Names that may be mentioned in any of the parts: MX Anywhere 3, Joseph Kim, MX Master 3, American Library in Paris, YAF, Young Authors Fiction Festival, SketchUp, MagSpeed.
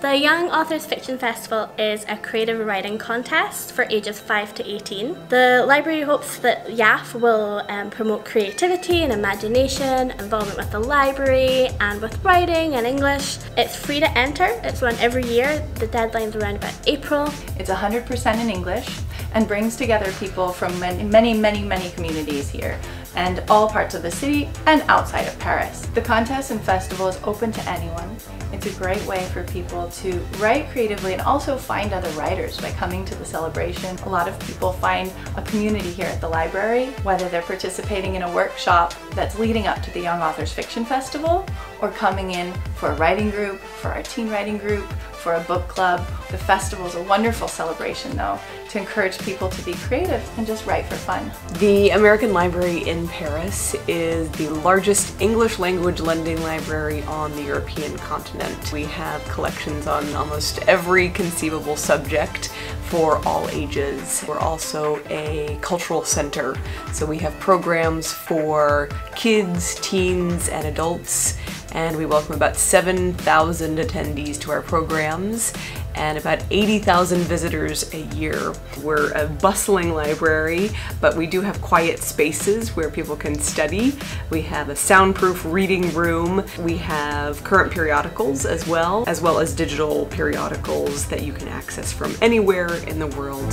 The Young Authors Fiction Festival is a creative writing contest for ages 5 to 18. The library hopes that YAF will promote creativity and imagination, involvement with the library and with writing and English. It's free to enter, it's run every year, the deadline's around about April. It's 100% in English and brings together people from many communities here and all parts of the city and outside of Paris. The contest and festival is open to anyone. It's a great way for people to write creatively and also find other writers by coming to the celebration. A lot of people find a community here at the library, whether they're participating in a workshop that's leading up to the Young Authors Fiction Festival or coming in for a writing group, for our teen writing group, for a book club. The festival is a wonderful celebration though to encourage people to be creative and just write for fun. The American Library in Paris is the largest English language lending library on the European continent. We have collections on almost every conceivable subject for all ages. We're also a cultural center, so we have programs for kids, teens, and adults, and we welcome about 7,000 attendees to our programs and about 80,000 visitors a year. We're a bustling library, but we do have quiet spaces where people can study. We have a soundproof reading room. We have current periodicals as well as digital periodicals that you can access from anywhere in the world.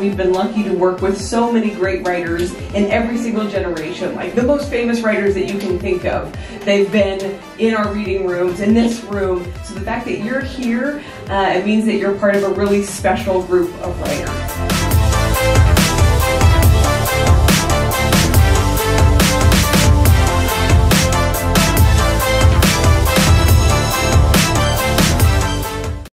We've been lucky to work with so many great writers in every single generation, like the most famous writers that you can think of. They've been in our reading rooms, in this room, so the fact that you're here, it means that you're part of a really special group of writers.